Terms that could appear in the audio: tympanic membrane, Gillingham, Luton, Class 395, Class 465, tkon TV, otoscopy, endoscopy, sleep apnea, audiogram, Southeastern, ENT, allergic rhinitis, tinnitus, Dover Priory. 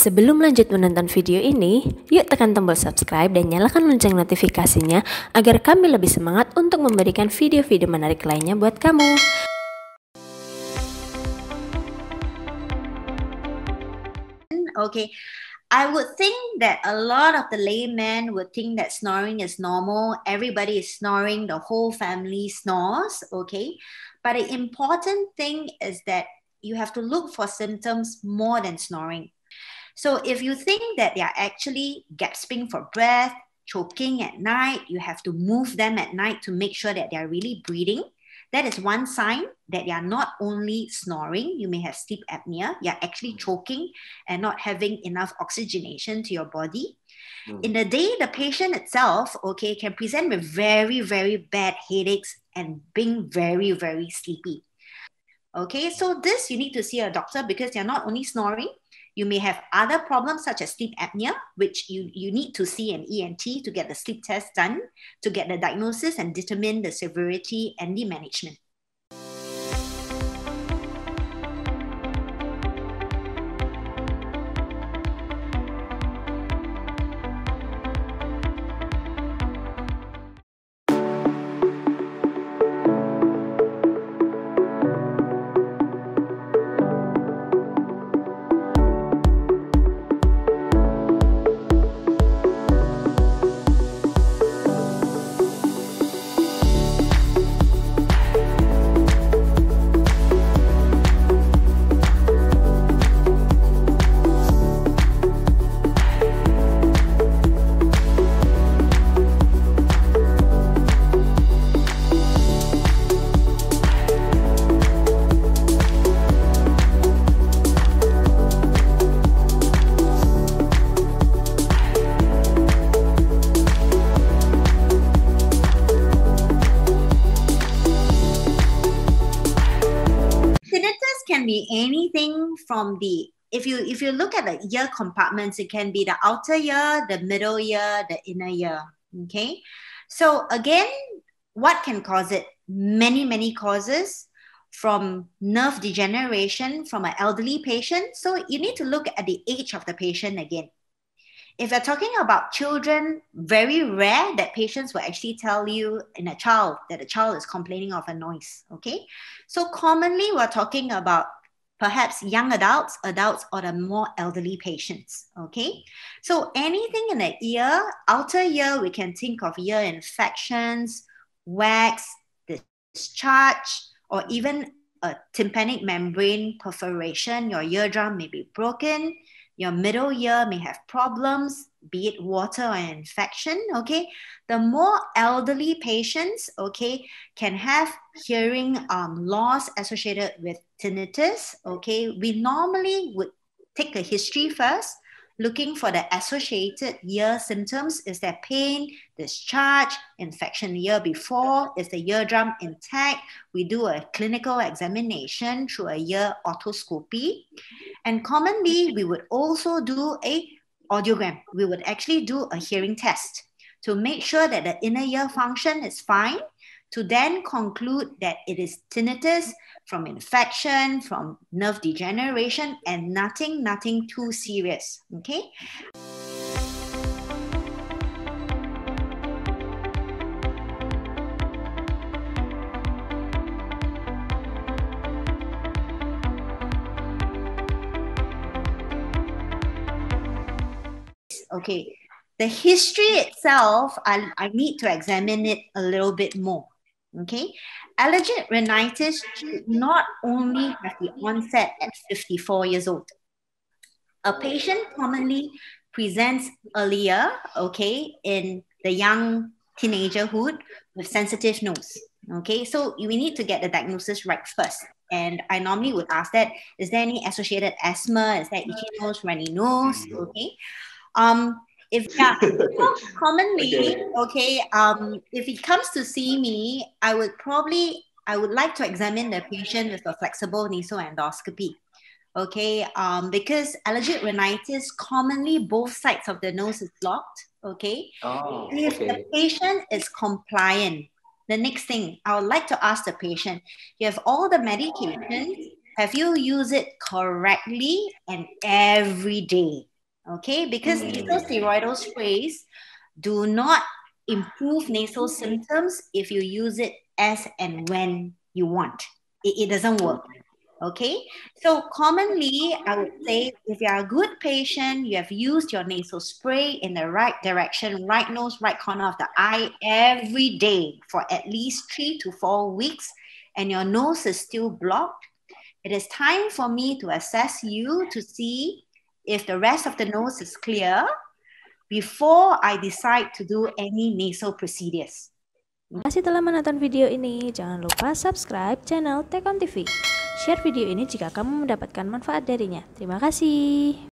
Sebelum lanjut menonton video ini, yuk tekan tombol subscribe dan nyalakan lonceng notifikasinya agar kami lebih semangat untuk memberikan video-video menarik lainnya buat kamu. Okay, I would think that a lot of the laymen would think that snoring is normal. Everybody is snoring, the whole family snores, okay? But the important thing is that you have to look for symptoms more than snoring. So if you think that they are actually gasping for breath, choking at night, you have to move them at night to make sure that they are really breathing. That is one sign that they are not only snoring, you may have sleep apnea, you are actually choking and not having enough oxygenation to your body. In the day, the patient itself, okay, can present with very, very bad headaches and being very, very sleepy. Okay, so this you need to see a doctor because they're not only snoring, you may have other problems such as sleep apnea, which you need to see an ENT to get the sleep test done, to get the diagnosis and determine the severity and the management. Anything from the if you look at the ear compartments, it can be the outer ear, the middle ear, the inner ear. Okay, so again, what can cause it? Many causes, from nerve degeneration from an elderly patient. So you need to look at the age of the patient again. If you're talking about children, very rare that patients will actually tell you in a child that a child is complaining of a noise. Okay, so commonly we're talking about perhaps young adults, adults, or the more elderly patients, okay? So anything in the ear, outer ear, we can think of ear infections, wax, discharge, or even a tympanic membrane perforation. Your eardrum may be broken. Your middle ear may have problems, be it water or infection, okay? The more elderly patients, okay, can have hearing loss associated with tinnitus, okay? We normally would take a history first, looking for the associated ear symptoms. Is there pain, discharge, infection the year before? Is the eardrum intact? We do a clinical examination through a ear otoscopy. And commonly, we would also do a audiogram. We would actually do a hearing test to make sure that the inner ear function is fine, to then conclude that it is tinnitus from infection, from nerve degeneration, and nothing too serious, okay? Okay, the history itself, I need to examine it a little bit more. Okay, allergic rhinitis should not only have the onset at 54 years old. A patient commonly presents earlier, okay, in the young teenagerhood with sensitive nose. Okay, so we need to get the diagnosis right first. And I normally would ask that, is there any associated asthma? Is there itchy nose, runny nose? Okay. If yeah, commonly, okay, if it comes to see me, I would like to examine the patient with a flexible nasal endoscopy, okay, because allergic rhinitis, commonly both sides of the nose is blocked, okay. Oh, if okay. The patient is compliant, the next thing I would like to ask the patient, you have all the medications, have you used it correctly and every day? okay? Because nasal steroidal sprays do not improve nasal symptoms if you use it as and when you want. It doesn't work, okay? So commonly, I would say if you are a good patient, you have used your nasal spray in the right direction, right nose, right corner of the eye every day for at least 3 to 4 weeks, and your nose is still blocked, it is time for me to assess you to see if the rest of the nose is clear before I decide to do any nasal procedures. Terima kasih telah menonton video ini. Jangan lupa subscribe channel tkon TV. Share video ini jika kamu mendapatkan manfaat darinya. Terima kasih.